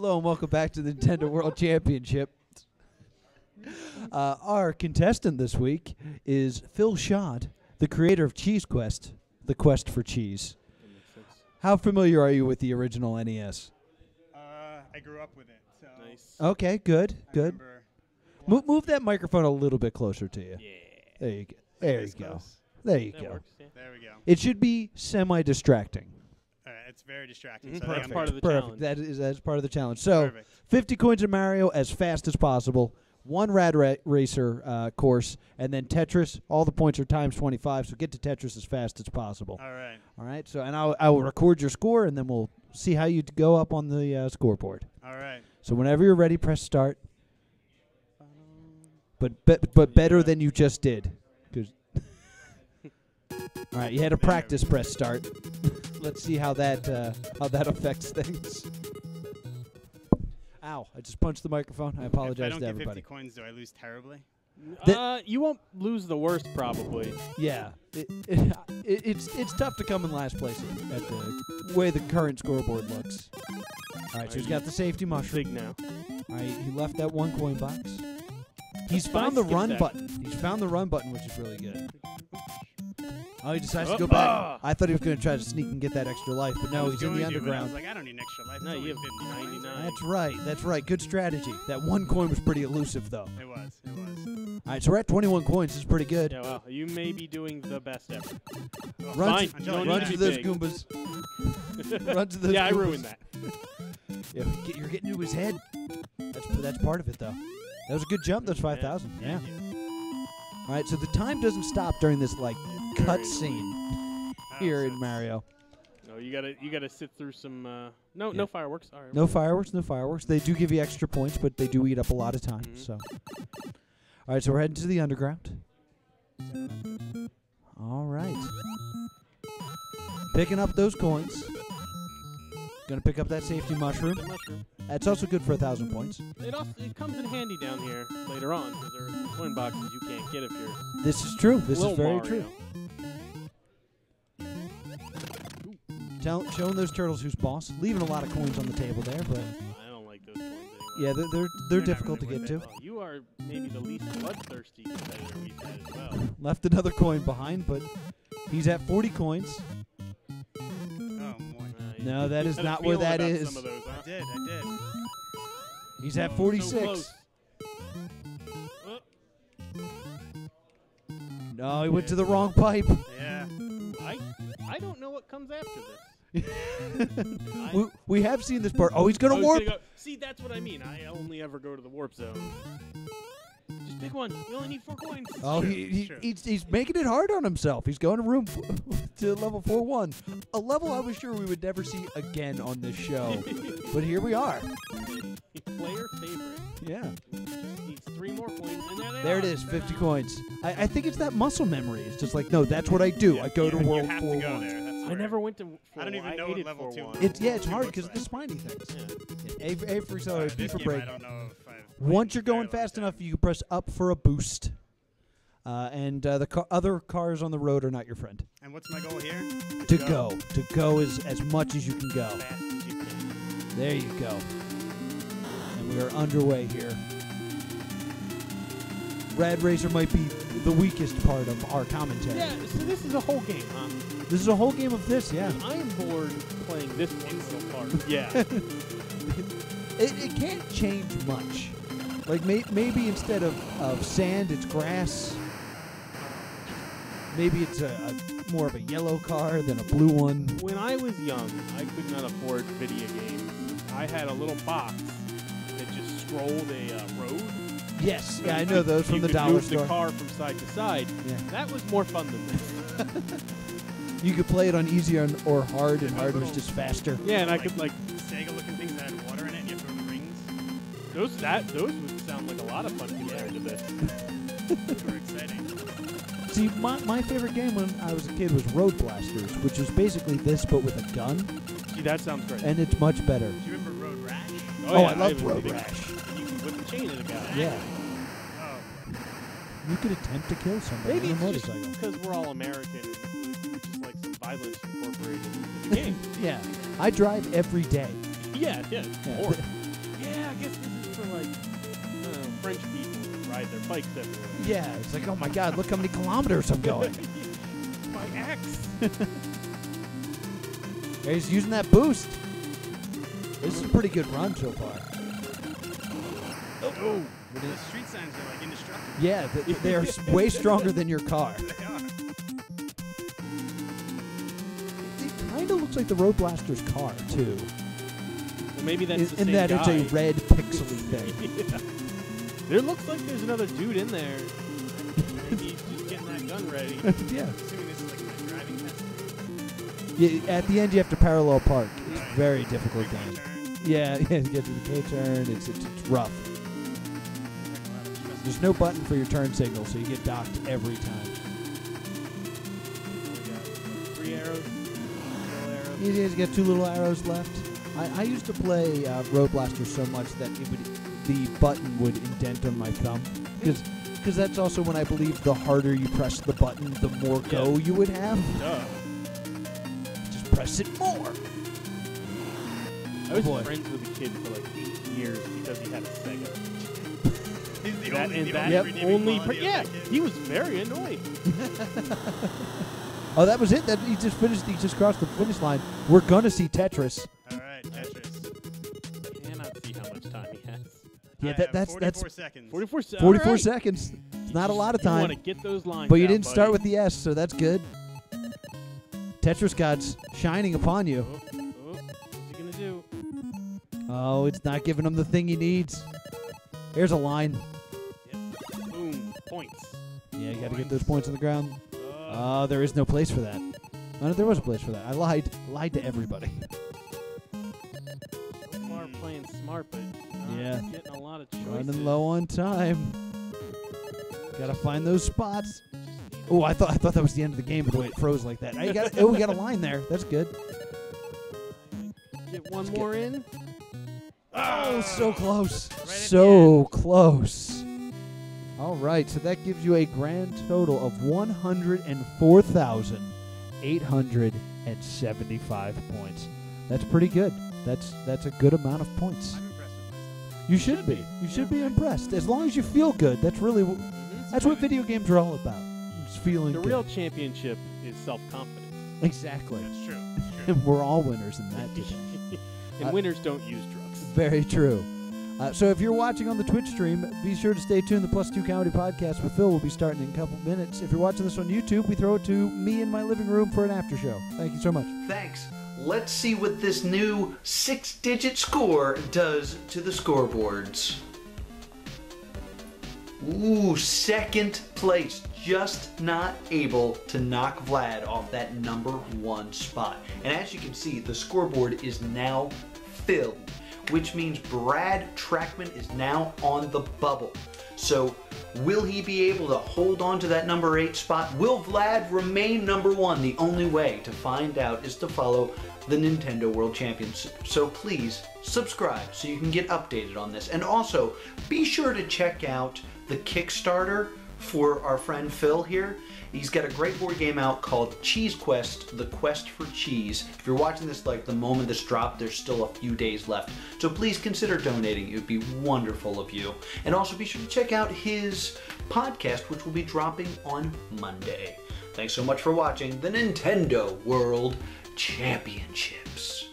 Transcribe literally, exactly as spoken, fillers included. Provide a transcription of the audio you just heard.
Hello and welcome back to the Nintendo World Championship. Uh, our contestant this week is Phil Schadt, the creator of Cheese Quest, the quest for cheese. How familiar are you with the original N E S? Uh, I grew up with it. So nice. Okay, good, good. Mo move that microphone a little bit closer to you. Yeah. There you go. There you go. There you go. There we go. It should be semi-distracting. Uh, it's very distracting. Mm-hmm. So Perfect. That's part of the Perfect. challenge. That is, that is part of the challenge. So Perfect. fifty coins of Mario as fast as possible. One Rad Ra Racer uh, course, and then Tetris. All the points are times twenty-five, so get to Tetris as fast as possible. All right. All right. So, and I'll, I will record your score, and then we'll see how you go up on the uh, scoreboard. All right. So whenever you're ready, press start. But be but better yeah. than you just did. All right. You had to practice press start. Let's see how that uh, how that affects things. Ow, I just punched the microphone. I apologize to everybody. If I don't get fifty coins, do I lose terribly? Uh, you won't lose the worst, probably. Yeah. It, it, it, it's it's tough to come in last place at the way the current scoreboard looks. All right, so he's got the safety mushroom. Big now. All right, he left that one coin box. He's found the run button. He's found the run button, which is really good. Oh, he decides oh, to go back. Oh. I thought he was going to try to sneak and get that extra life, but no, he's in the underground. I was like, I don't need an extra life. No, you have ninety-nine. That's right. That's right. Good strategy. That one coin was pretty elusive, though. It was. It was. All right, so we're at twenty-one coins. It's pretty good. Yeah, well, you may be doing the best ever. Well, run fine. To, no, run to those big. Goombas. Run to those yeah, Goombas. I ruined that. Yeah, get, you're getting to his head. That's, that's part of it, though. That was a good jump. That's five thousand. Yeah. yeah. All right, so the time doesn't stop during this, like, cutscene here in Mario. No, you gotta you gotta sit through some. Uh, no, yeah. no fireworks. All right, no fireworks, no fireworks. They do give you extra points, but they do eat up a lot of time. Mm-hmm. So, all right, so we're heading to the underground. All right, picking up those coins. Gonna pick up that safety mushroom. That mushroom. That's also good for a thousand points. It also it comes in handy down here later on because there are coin boxes you can't get if you're. This is true. This is very Mario. true. Tell, showing those turtles who's boss, leaving a lot of coins on the table there, but I don't like those coins anyway. Yeah, they're they're, they're, they're difficult really to get to. Well. You are maybe the least bloodthirsty competitor we've had as well. Left another coin behind, but he's at forty coins. Oh boy! No, that is not where that is. Some of those, huh? I did, I did. He's oh, at forty-six. So no, he went yeah. to the wrong pipe. Yeah. I I don't know what comes after this. we, we have seen this part. Oh, he's gonna warp. Gonna go. See, that's what I mean. I only ever go to the warp zone. Just pick one. You only need four coins. Oh, sure, he, he, sure. he's he's making it hard on himself. He's going to room to level four one, a level I was sure we would never see again on this show, but here we are. Player favorite. Yeah. Needs three more coins, and there they there are. it is, fifty coins. I, I think it's that muscle memory. It's just like, no, that's what I do. Yeah, I go yeah, to World you have Four to go One. There. I never went to. I don't even know what level two. It's yeah, it's hard because the spiny things. Yeah. Yeah, a, a for accelerator, uh, B for brake. Once you're going fast enough, you can press up for a boost. Uh, and uh, the ca other cars on the road are not your friend. And what's my goal here? To go, go. to go is as much as you can go. Fast as you can. There you go. And we are underway here. Rad Racer might be the weakest part of our commentary. Yeah, so this is a whole game, huh? This is a whole game of this, yeah. I am bored playing this one little part. Yeah. it, it can't change much. Like, may, maybe instead of, of sand, it's grass. Maybe it's a, a more of a yellow car than a blue one. When I was young, I could not afford video games. I had a little box that just scrolled a uh, road. Yes, yeah, I know those from the dollar store. You could move the car from side to side. Yeah. That was more fun than this. You could play it on easy or hard, and hard was just faster. Yeah, and I could like Sega-looking things that had water in it, and you have to have rings. Those that those would sound like a lot of fun compared to this. Super exciting. See, my my favorite game when I was a kid was Road Blasters, which is basically this but with a gun. See, that sounds great. And it's much better. Do you remember Road Rash? Oh, oh yeah, I loved Road Rash. With the chain in the guy. Yeah. Oh. You could attempt to kill somebody. Maybe on a it's motorcycle. Because we're all American, it's just like some violence incorporated into the game. Yeah. I drive every day. Yeah, yeah. yeah. Or, yeah, I guess this is for, like, uh, French people ride their bikes everywhere. Yeah, it's like, oh, my God, look how many kilometers I'm going. My axe. Yeah, he's using that boost. This is a pretty good run so far. Oh, oh. The street signs are, like, indestructible. Yeah, they are way stronger than your car. They are. It kind of looks like the Road Blaster's car, too. Well, maybe that's in, the same in that guy. It's a red pixely thing. Yeah. There looks like there's another dude in there. Maybe he's just getting that gun ready. Yeah. Assuming this is like my driving test. Yeah, at the end, you have to parallel park. It's right. very it's difficult game. Yeah, yeah, you get to the K turn. It's it's, it's rough. There's no button for your turn signal, so you get docked every time. Three arrows, no arrows. You just get two little arrows left. I, I used to play uh, Road Blaster so much that it would, the button would indent on my thumb. Because that's also when I believed the harder you press the button, the more yeah. go you would have. Duh. Just press it more. I was Boy. friends with a kid for like eight years because he had a Sega. He's the that, only, the that only, yep. only per, yeah, he was very annoying. Oh, that was it. That he just finished. He just crossed the finish line. We're gonna see Tetris. All right, Tetris. I cannot see how much time he has. Yeah, that, that's that's forty-four seconds. forty-four seconds. forty-four right. seconds. It's not a lot of time. You want to get those lines. But you out, didn't buddy. start with the S, so that's good. Tetris God's shining upon you. Oh, oh. What's he gonna do? Oh, it's not giving him the thing he needs. Here's a line. Yep. Boom. Points. Yeah, you got to get those points on the ground. Oh, uh, there is no place for that. No, there was a place for that. I lied. Lied to everybody. So far playing smart, but not yeah. getting a lot of choices. Running low on time. Got to find those spots. Oh, I thought I thought that was the end of the game, but the way it froze like that. I got, oh, we got a line there. That's good. Get one Let's more get. in. Oh, so close. Right so close. All right, so that gives you a grand total of one hundred four thousand eight hundred seventy-five points. That's pretty good. That's that's a good amount of points. I'm impressed with myself. You should be. You yeah. should be impressed. As long as you feel good, that's really w that's, that's what video games are all about. It's feeling the good. The real championship is self-confidence. Exactly. That's true. That's true. And we're all winners in that today. And uh, winners don't use drugs. Very true. Uh, so if you're watching on the Twitch stream, be sure to stay tuned. The Plus Two Comedy Podcast with Phil will be starting in a couple minutes. If you're watching this on YouTube, we throw it to me in my living room for an after show. Thank you so much. Thanks. Let's see what this new six-digit score does to the scoreboards. Ooh, second place. Just not able to knock Vlad off that number one spot. And as you can see, the scoreboard is now filled, which means Brad Trachman is now on the bubble. So will he be able to hold on to that number eight spot? Will Vlad remain number one? The only way to find out is to follow the Nintendo World Champions. So please subscribe so you can get updated on this. And also be sure to check out the Kickstarter for our friend Phil here. He's got a great board game out called Cheese Quest, The Quest for Cheese. If you're watching this like the moment this dropped, there's still a few days left. So please consider donating. It would be wonderful of you. And also be sure to check out his podcast, which will be dropping on Monday. Thanks so much for watching the Nintendo World Championships.